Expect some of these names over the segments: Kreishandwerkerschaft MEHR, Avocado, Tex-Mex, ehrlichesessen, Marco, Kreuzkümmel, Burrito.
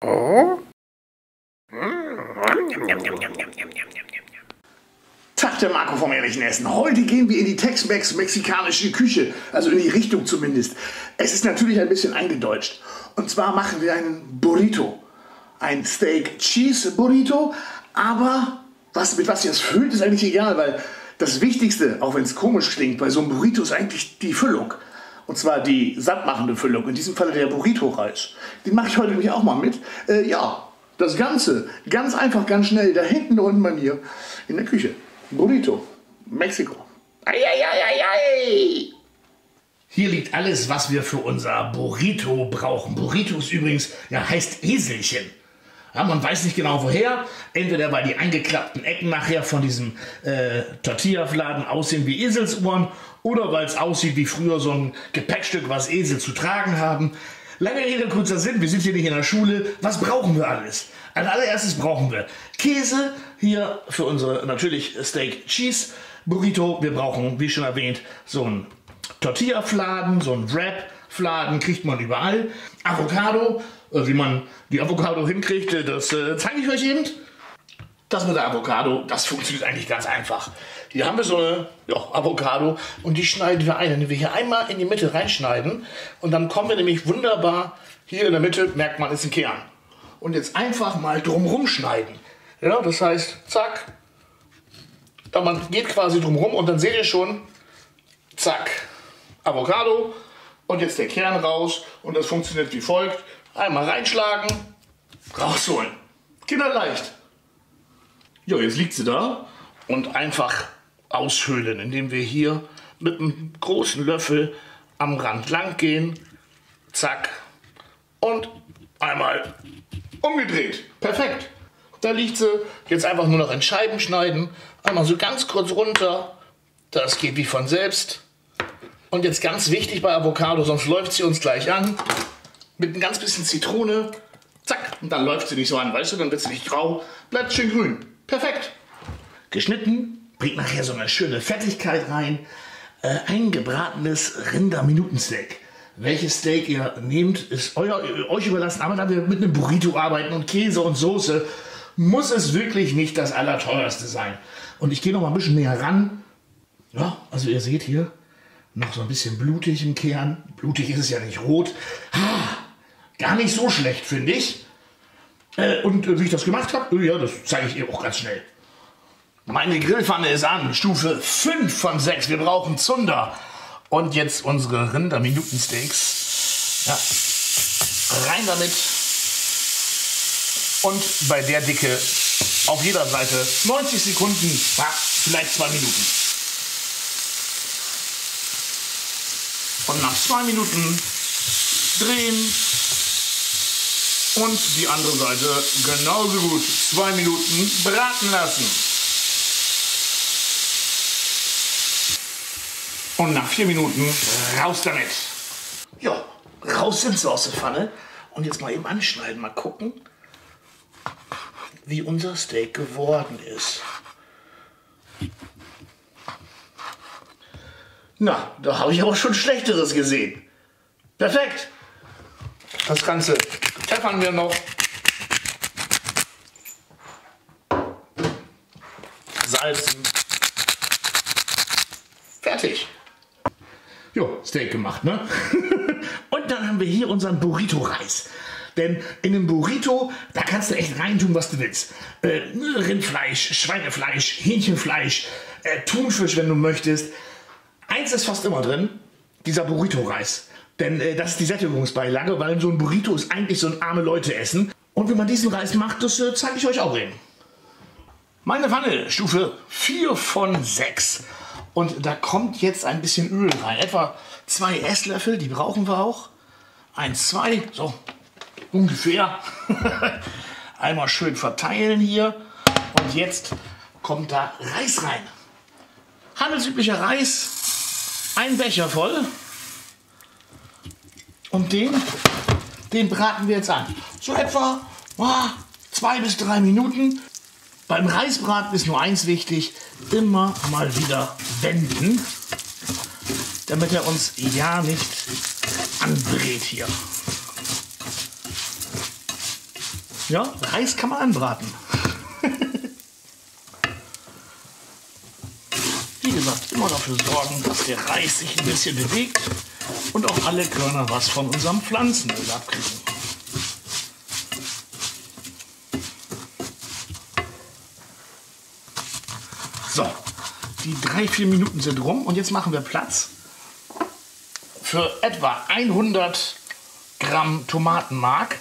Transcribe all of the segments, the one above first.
Oh? Tag, der Marco vom ehrlichen Essen. Heute gehen wir in die Tex-Mex mexikanische Küche, also in die Richtung zumindest. Es ist natürlich ein bisschen eingedeutscht. Und zwar machen wir einen Burrito. Ein Steak-Cheese-Burrito, aber mit was ihr es füllt, ist eigentlich egal, weil das Wichtigste, auch wenn es komisch klingt, bei so einem Burrito ist eigentlich die Füllung. Und zwar die sattmachende Füllung, in diesem Fall der Burrito-Reis. Den mache ich heute nämlich auch mal mit. Ja, das Ganze ganz einfach, ganz schnell, da hinten unten bei mir in der Küche. Burrito, Mexiko. Eieieiei! Hier liegt alles, was wir für unser Burrito brauchen. Burritos übrigens, ja, heißt Eselchen. Ja, man weiß nicht genau woher, entweder weil die eingeklappten Ecken nachher von diesem Tortilla-Fladen aussehen wie Eselsohren oder weil es aussieht wie früher so ein Gepäckstück, was Esel zu tragen haben. Lange Rede, kurzer Sinn, wir sind hier nicht in der Schule. Was brauchen wir alles? Als allererstes brauchen wir Käse, hier für unsere natürlich Steak-Cheese-Burrito. Wir brauchen, wie schon erwähnt, so ein Tortilla-Fladen, so ein Wrap-Fladen kriegt man überall. Avocado, wie man die Avocado hinkriegt, das zeige ich euch eben. Das mit der Avocado, das funktioniert eigentlich ganz einfach. Hier haben wir so eine Avocado und die schneiden wir ein, indem wir hier einmal in die Mitte reinschneiden. Und dann kommen wir nämlich wunderbar, hier in der Mitte, merkt man, ist ein Kern. Und jetzt einfach mal drumherum schneiden. Ja, das heißt, zack, dann man geht quasi drumherum und dann seht ihr schon, zack, Avocado und jetzt der Kern raus. Und das funktioniert wie folgt. Einmal reinschlagen, rausholen. Kinderleicht. Jo, jetzt liegt sie da und einfach aushöhlen, indem wir hier mit einem großen Löffel am Rand lang gehen. Zack. Und einmal umgedreht. Perfekt. Da liegt sie. Jetzt einfach nur noch in Scheiben schneiden. Einmal so ganz kurz runter. Das geht wie von selbst. Und jetzt ganz wichtig bei Avocado, sonst läuft sie uns gleich an. Mit ein ganz bisschen Zitrone. Zack. Und dann läuft sie nicht so an, weißt du, dann wird sie nicht grau. Bleibt schön grün. Perfekt. Geschnitten, bringt nachher so eine schöne Fettigkeit rein. Ein gebratenes Rinder-Minutensteak. Welches Steak ihr nehmt, ist euch überlassen. Aber da wir mit einem Burrito arbeiten und Käse und Soße, muss es wirklich nicht das Allerteuerste sein. Und ich gehe noch mal ein bisschen näher ran. Ja, also ihr seht hier, noch so ein bisschen blutig im Kern. Blutig ist es ja nicht rot. Ha, gar nicht so schlecht, finde ich. Und wie ich das gemacht habe, ja, das zeige ich ihr auch ganz schnell. Meine Grillpfanne ist an, Stufe 5 von 6. Wir brauchen Zunder. Und jetzt unsere Rinder-Minutensteaks. Ja, rein damit. Und bei der Dicke auf jeder Seite 90 Sekunden, vielleicht 2 Minuten. Und nach 2 Minuten drehen. Und die andere Seite genauso gut 2 Minuten braten lassen. Und nach 4 Minuten raus damit. Ja, raus sind sie aus der Pfanne. Und jetzt mal eben anschneiden, mal gucken, wie unser Steak geworden ist. Na, da habe ich aber schon Schlechteres gesehen. Perfekt. Das Ganze pfeffern wir noch. Salzen. Fertig. Jo, Steak gemacht, ne? Und dann haben wir hier unseren Burrito-Reis. Denn in den Burrito, da kannst du echt reintun, was du willst. Rindfleisch, Schweinefleisch, Hähnchenfleisch, Thunfisch, wenn du möchtest. Eins ist fast immer drin, dieser Burrito-Reis. Denn das ist die Sättigungsbeilage, weil so ein Burrito ist eigentlich so ein arme Leute-Essen. Und wenn man diesen Reis macht, das zeige ich euch auch eben. Meine Pfanne, Stufe 4 von 6. Und da kommt jetzt ein bisschen Öl rein. Etwa 2 Esslöffel, die brauchen wir auch. 1, 2, so ungefähr. Einmal schön verteilen hier. Und jetzt kommt da Reis rein. Handelsüblicher Reis, ein Becher voll. Und den braten wir jetzt an. So etwa 2 bis 3 Minuten. Beim Reisbraten ist nur eins wichtig, immer mal wieder wenden, damit er uns ja nicht anbrät hier. Ja, Reis kann man anbraten. Wie gesagt, immer dafür sorgen, dass der Reis sich ein bisschen bewegt und auch alle Körner was von unserem Pflanzenöl abkriegen. So, die 3-4 Minuten sind rum und jetzt machen wir Platz für etwa 100 Gramm Tomatenmark.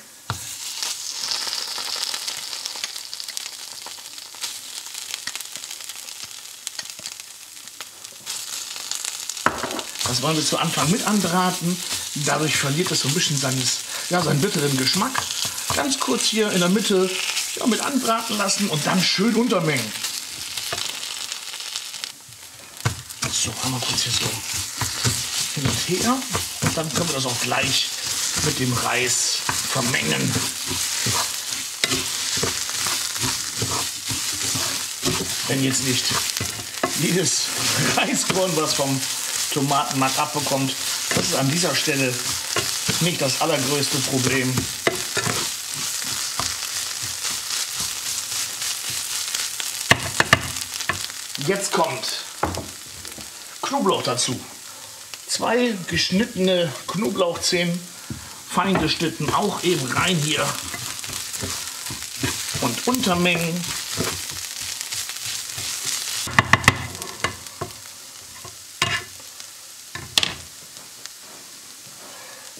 Das wollen wir zu Anfang mit anbraten. Dadurch verliert es so ein bisschen seinen bitteren Geschmack. Ganz kurz hier in der Mitte mit anbraten lassen und dann schön untermengen. So, einmal kurz hier so hin und her. Und dann können wir das auch gleich mit dem Reis vermengen. Wenn jetzt nicht jedes Reiskorn was vom Tomatenmark abbekommt, das ist an dieser Stelle nicht das allergrößte Problem. Jetzt kommt Knoblauch dazu. 2 geschnittene Knoblauchzehen, fein geschnitten, auch eben rein hier und untermengen.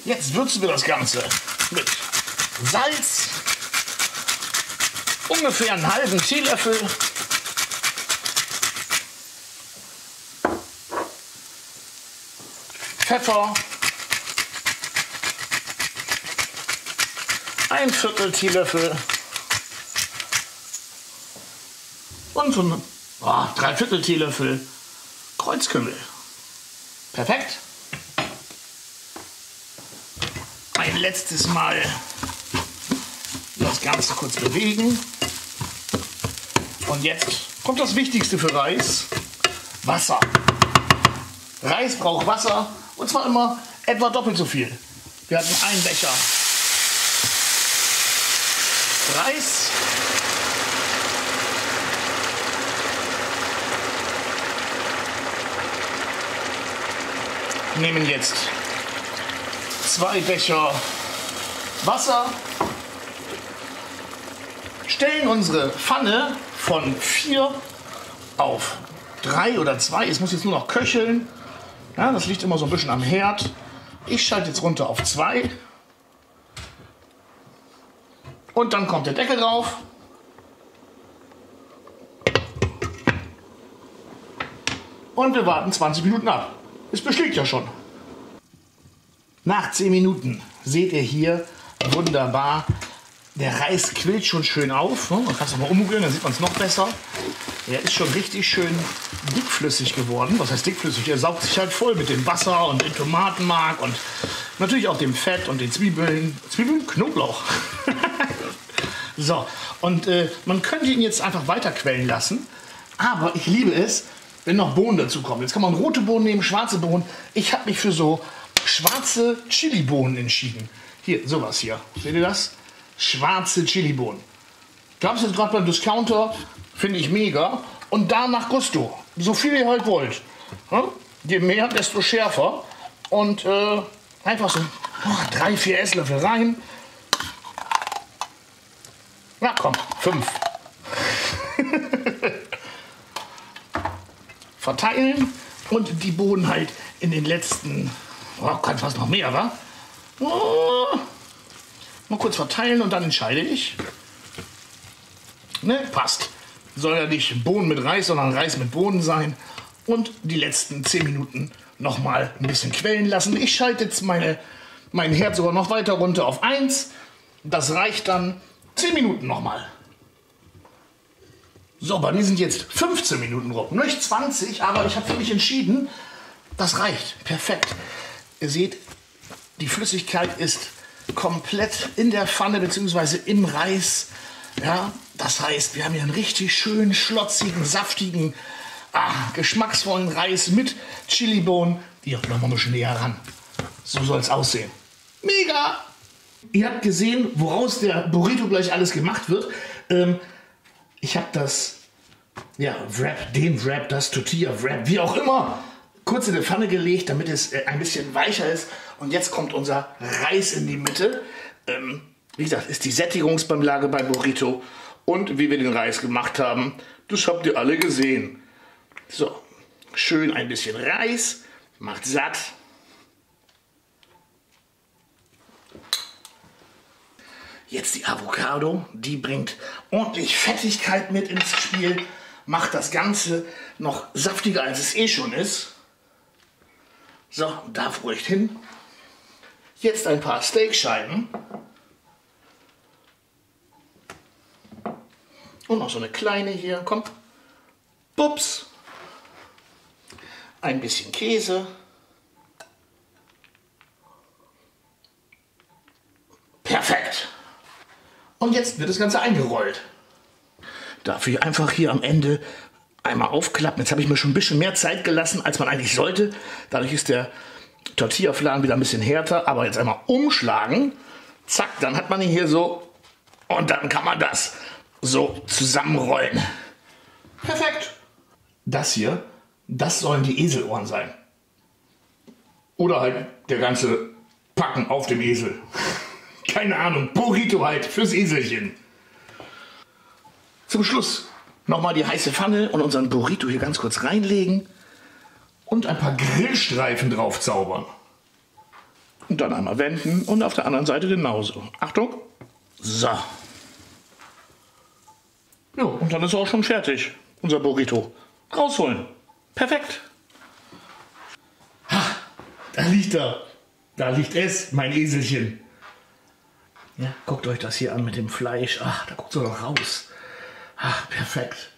Jetzt würzen wir das Ganze mit Salz, ungefähr einen halben Teelöffel, Pfeffer, 1/4 Teelöffel und so ein 3/4 Teelöffel Kreuzkümmel. Perfekt. Ein letztes Mal das Ganze kurz bewegen. Und jetzt kommt das Wichtigste für Reis: Wasser. Reis braucht Wasser, und zwar immer etwa doppelt so viel. Wir hatten einen Becher Reis. Nehmen jetzt 2 Becher Wasser, stellen unsere Pfanne von 4 auf 3 oder 2. Es muss jetzt nur noch köcheln. Ja, das liegt immer so ein bisschen am Herd. Ich schalte jetzt runter auf 2. Und dann kommt der Deckel drauf. Und wir warten 20 Minuten ab. Es besteht ja schon. Nach 10 Minuten seht ihr hier wunderbar, der Reis quillt schon schön auf. Man kann es nochmal umrühren, dann sieht man es noch besser. Er ist schon richtig schön dickflüssig geworden. Was heißt dickflüssig? Er saugt sich halt voll mit dem Wasser und dem Tomatenmark und natürlich auch dem Fett und den Zwiebeln. Knoblauch. So, und man könnte ihn jetzt einfach weiterquellen lassen, aber ich liebe es, wenn noch Bohnen dazu kommen. Jetzt kann man rote Bohnen nehmen, schwarze Bohnen. Ich habe mich für so schwarze Chilibohnen entschieden. Hier, sowas hier. Seht ihr das? Schwarze Chilibohnen. Gab es jetzt gerade beim Discounter. Finde ich mega. Und da nach Gusto. So viel ihr halt wollt. Hm? Je mehr, desto schärfer. Und einfach so 3-4 Esslöffel rein. Na komm, 5. Verteilen und die Bohnen halt in den letzten... kann fast noch mehr, wa? Mal kurz verteilen und dann entscheide ich. Ne, passt. Soll ja nicht Bohnen mit Reis, sondern Reis mit Bohnen sein. Und die letzten 10 Minuten nochmal ein bisschen quellen lassen. Ich schalte jetzt mein Herd sogar noch weiter runter auf 1. Das reicht dann 10 Minuten nochmal. So, bei mir sind jetzt 15 Minuten rum. Nicht 20, aber ich habe für mich entschieden, das reicht. Perfekt. Ihr seht, die Flüssigkeit ist komplett in der Pfanne bzw. im Reis. Ja, das heißt, wir haben hier einen richtig schönen, schlotzigen, saftigen, geschmacksvollen Reis mit Chilibohnen. Hier, noch mal ein bisschen näher ran. So soll es aussehen. Mega! Ihr habt gesehen, woraus der Burrito gleich alles gemacht wird. Ich habe das, ja, Wrap, den Wrap, das Tortilla Wrap, wie auch immer, kurz in die Pfanne gelegt, damit es ein bisschen weicher ist. Und jetzt kommt unser Reis in die Mitte. Wie gesagt, ist die Sättigungsbeilage beim Burrito. Und wie wir den Reis gemacht haben, das habt ihr alle gesehen. So, schön ein bisschen Reis, macht satt. Jetzt die Avocado, die bringt ordentlich Fettigkeit mit ins Spiel, macht das Ganze noch saftiger, als es eh schon ist. So, darf ruhig hin. Jetzt ein paar Steakscheiben. Und noch so eine kleine hier, komm. Bups. Ein bisschen Käse. Perfekt. Und jetzt wird das Ganze eingerollt. Dafür einfach hier am Ende einmal aufklappen. Jetzt habe ich mir schon ein bisschen mehr Zeit gelassen, als man eigentlich sollte. Dadurch ist der Tortilla-Fladen wieder ein bisschen härter. Aber jetzt einmal umschlagen. Zack, dann hat man ihn hier so. Und dann kann man das so zusammenrollen. Perfekt. Das hier, das sollen die Eselohren sein. Oder halt der ganze Packen auf dem Esel. Keine Ahnung, Burrito halt fürs Eselchen. Zum Schluss nochmal die heiße Pfanne und unseren Burrito hier ganz kurz reinlegen und ein paar Grillstreifen drauf zaubern. Und dann einmal wenden und auf der anderen Seite genauso. Achtung, so. Ja, und dann ist auch schon fertig, unser Burrito. Rausholen, perfekt. Ha, da liegt er, da liegt es, mein Eselchen. Ja, guckt euch das hier an mit dem Fleisch. Ach, da guckt es doch raus. Ach, perfekt.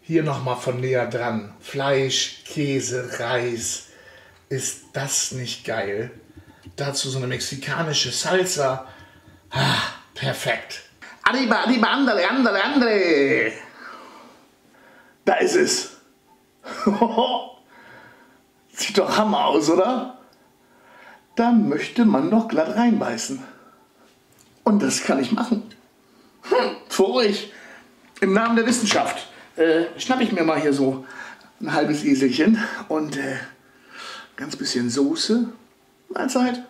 Hier nochmal von näher dran. Fleisch, Käse, Reis. Ist das nicht geil? Dazu so eine mexikanische Salsa. Ach, perfekt. Arriba, arriba, andere, andere, andere. Da ist es. Sieht doch Hammer aus, oder? Da möchte man doch glatt reinbeißen. Und das kann ich machen. Für euch. Im Namen der Wissenschaft schnappe ich mir mal hier so ein halbes Eselchen und ganz bisschen Soße. Mahlzeit.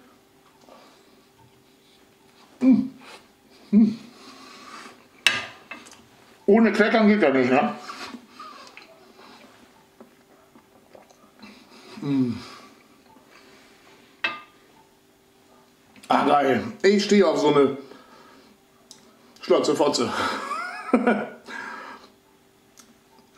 Mm. Mm. Ohne Kleckern geht das nicht, ne? Mm. Ach geil, ich stehe auf so eine Schlotze Fotze.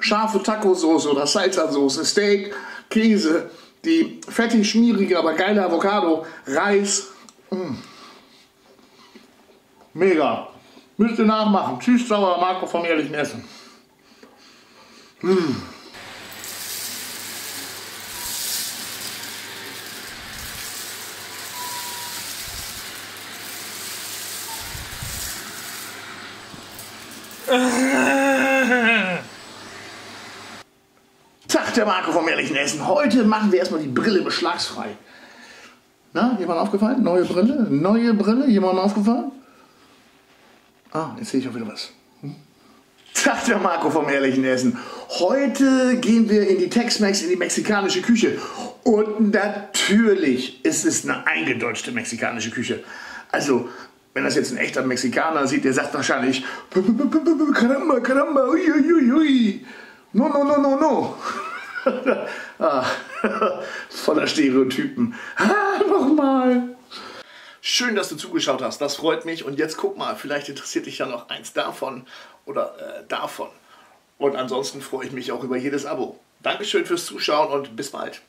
Scharfe Taco-Soße oder Salsa-Soße, Steak, Käse, die fettig schmierige, aber geile Avocado, Reis. Mega. Müsst ihr nachmachen. Tschüss, sauer Marco vom ehrlichen Essen. Tag, der Marco vom ehrlichen Essen. Heute machen wir erstmal die Brille beschlagsfrei. Na, jemand aufgefallen? Neue Brille? Neue Brille? Jemand aufgefallen? Ah, jetzt sehe ich auch wieder was. Tag, der Marco vom ehrlichen Essen. Heute gehen wir in die Tex-Mex, in die mexikanische Küche. Und natürlich ist es eine eingedeutschte mexikanische Küche. Also, wenn das jetzt ein echter Mexikaner sieht, der sagt wahrscheinlich Caramba, caramba, ui, ui, ui. No, no, no, no, no. Ah, voller Stereotypen. Ah, nochmal. Schön, dass du zugeschaut hast, das freut mich. Und jetzt guck mal, vielleicht interessiert dich ja noch eins davon oder davon. Und ansonsten freue ich mich auch über jedes Abo. Dankeschön fürs Zuschauen und bis bald.